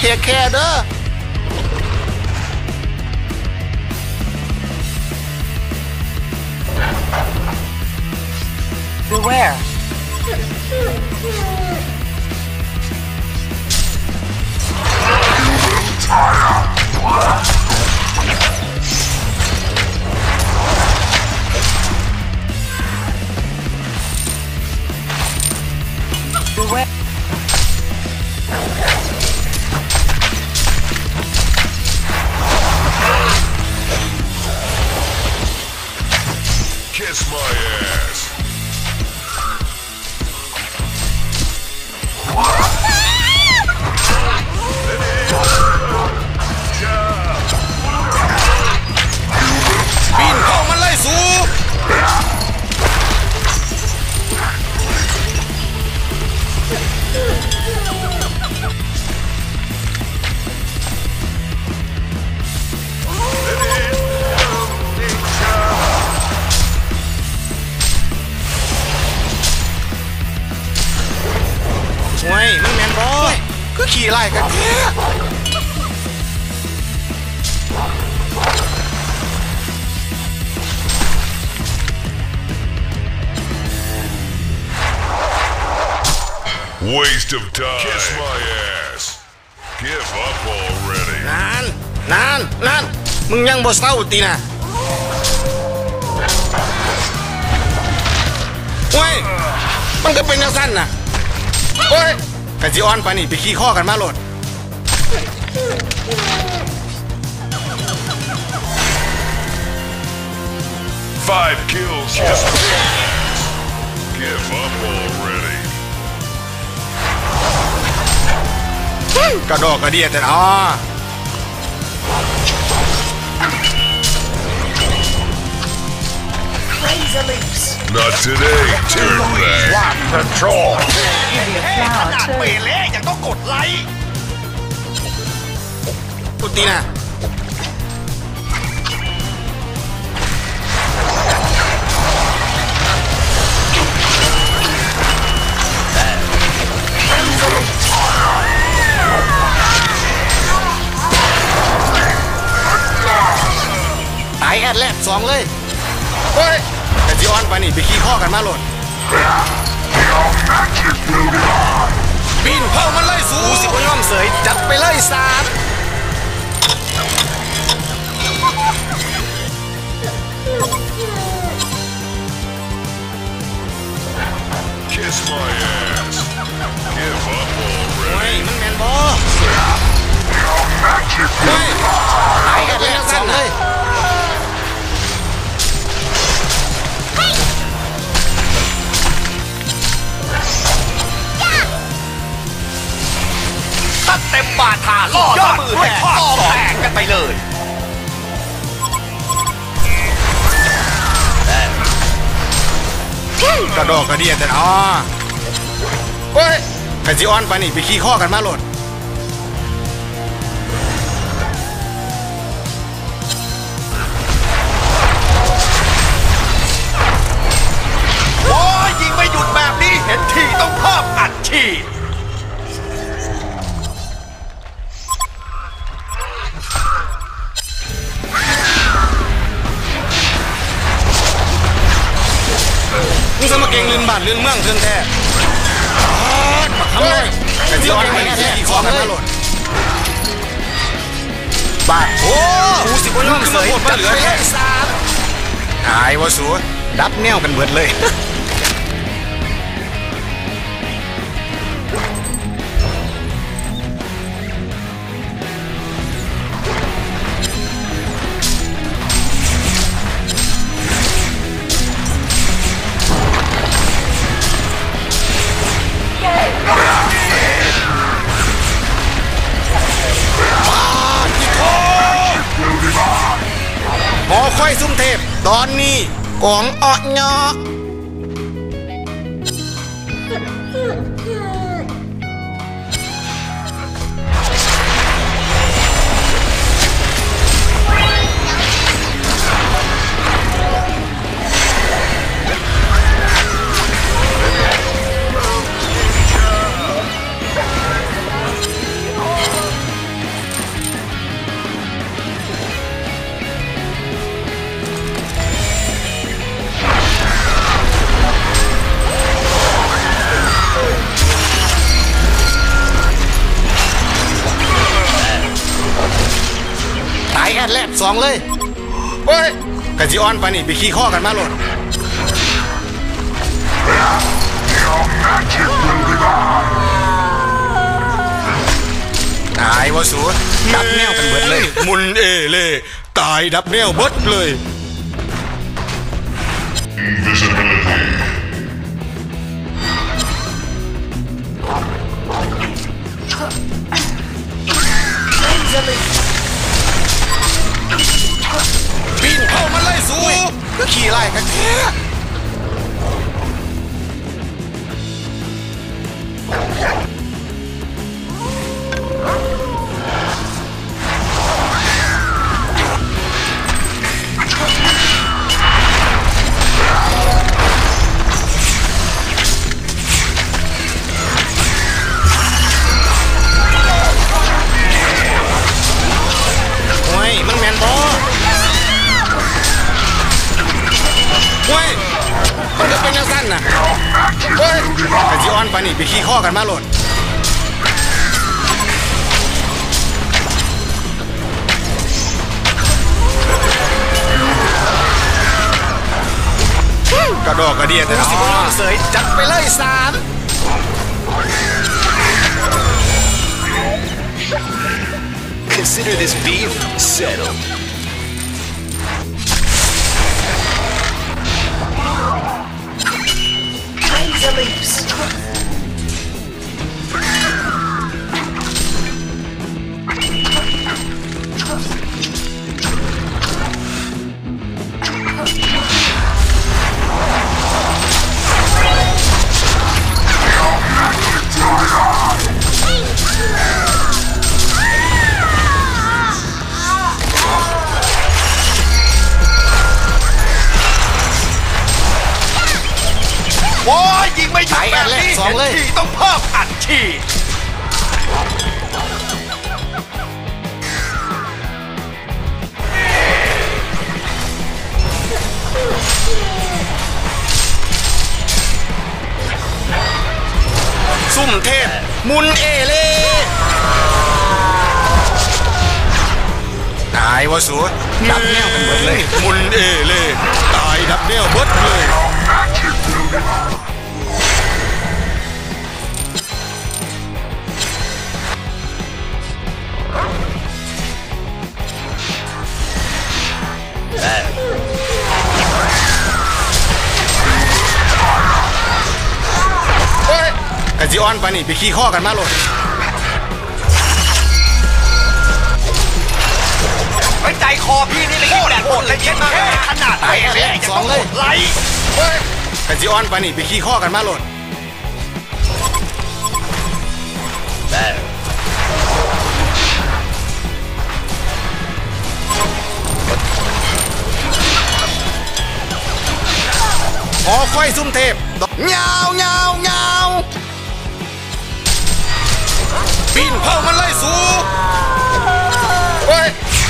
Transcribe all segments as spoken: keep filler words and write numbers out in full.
เทคแคร์เด้อBeware. Beware. Kiss my ass.ไม่ไม่แมนบอยก็ขี่ไล่กันแค่Waste of time. Kiss my ass. Give up already. นานนานนานมึงยังบ่เศร้าตีนะเฮ้ยมันก็เป็นแนวสั้นนะเฮ้ยไก่จีออนไปนี่ไปขี้ข้อกันมาโหลดห้า kills just give up already กระโดดกระเดียดแต่อ๋อNot today. Turn back. One control. ขนาดเปเล่ยังต้องกดไลค์ตุตินะตายแอดแลนด์สองเลยเฮ้ยแต่จีออนไปนี่ไปขี้ข้อกันมาหลดบินเพิ่มมันไล่สูสิบย่อมเสยจัดไปไล่สาดไม่มันแมนบอไม่ไอ้กันเล่นสั้นเลยเต็มบาทาล่อยอดมือแตกต่อแตกกันไปเลยกระโดดกระเดียดแต่อ๋อเฮ้ยไก่จีออนไปนี่ไปขี้ข้อกันมาโหลดโอ้ยยิงไม่หยุดแบบนี้เห็นทีต้องเพิ่มอัดฉีดมึงจะมาเก่งลืมบาดลืมเมืองเพื่อนแท้มาทำเลยไอ้ที่อ่อนไปแท้อีกข้อกันมาหลดบาดโอ้หูสิบวันเสยจัดไปไล่สามหายวะสูดับแนวกันเบิดเลยหอคอยซุ่มเทพตอนนี้กองอ่อนเนาะ แลบสองเลยเฮ้ยกะจีออนไปนี่ไปขี้ข้อกันมาหลดตายวะสูดับแนวกันเบิดเลยมุนเอเล่ตายดับแนวเบิดเลยปีนเข้ามาไล่สูขี่ไล่กันแค่ไปขี้ข้อกันมาหลดกระดอกกระเดียแต่สิบล้อเสยจัดไปเลยสามConsider this beef settled The leavesต้องเพิ่มอัดฉีดซุ่มเทพมุนเอเล่ตายวะสูดับแนวกันเบิดเลยมุนเอเล่ตายดับแนวเบิดเลยกะจีออนไปนี่ไปขี้ข้อกันมาหลดไว้ใจคอพี่นี่เลยแดดหมดเลยเย็นมากขนาดไหนเลยสองเลยไหลกะจีออนไปนี่ไปขี้ข้อกันมาหลดขอไฟซุ่มเทพเงาเงาเงาปีนเผ่ามันไล่สูเฮ้ย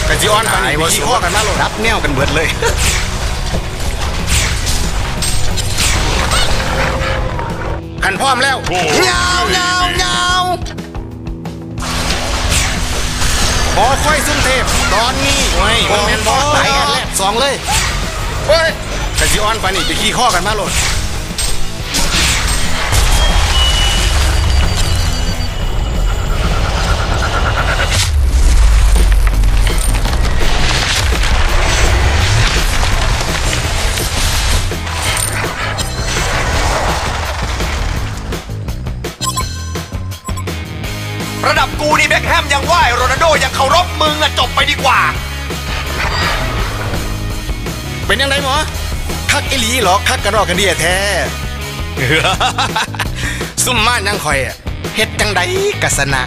กะจีออนไปนี่ขี้ข้อกันมาหลดรับแนวกันเบิดเลยกันพร้อมแล้วเงาเงาเงาขอไฟซุ่มเทพตอนนี้ไม่แมนบอสไปกันแล้วสองเลยเฮ้ยกะจีออนไปนี่ไปขี้ข้อกันมาหลดระดับกูนี่แบ็คแฮมยังไหวโรนัลโดยังเคารพมึงอะจบไปดีกว่าเป็นยังไงหมอคักอีหลีหรอคักกระรอกกระเดียแท้ซุ่มม่านยังคอยเฮ็ดจังไดกะสนะ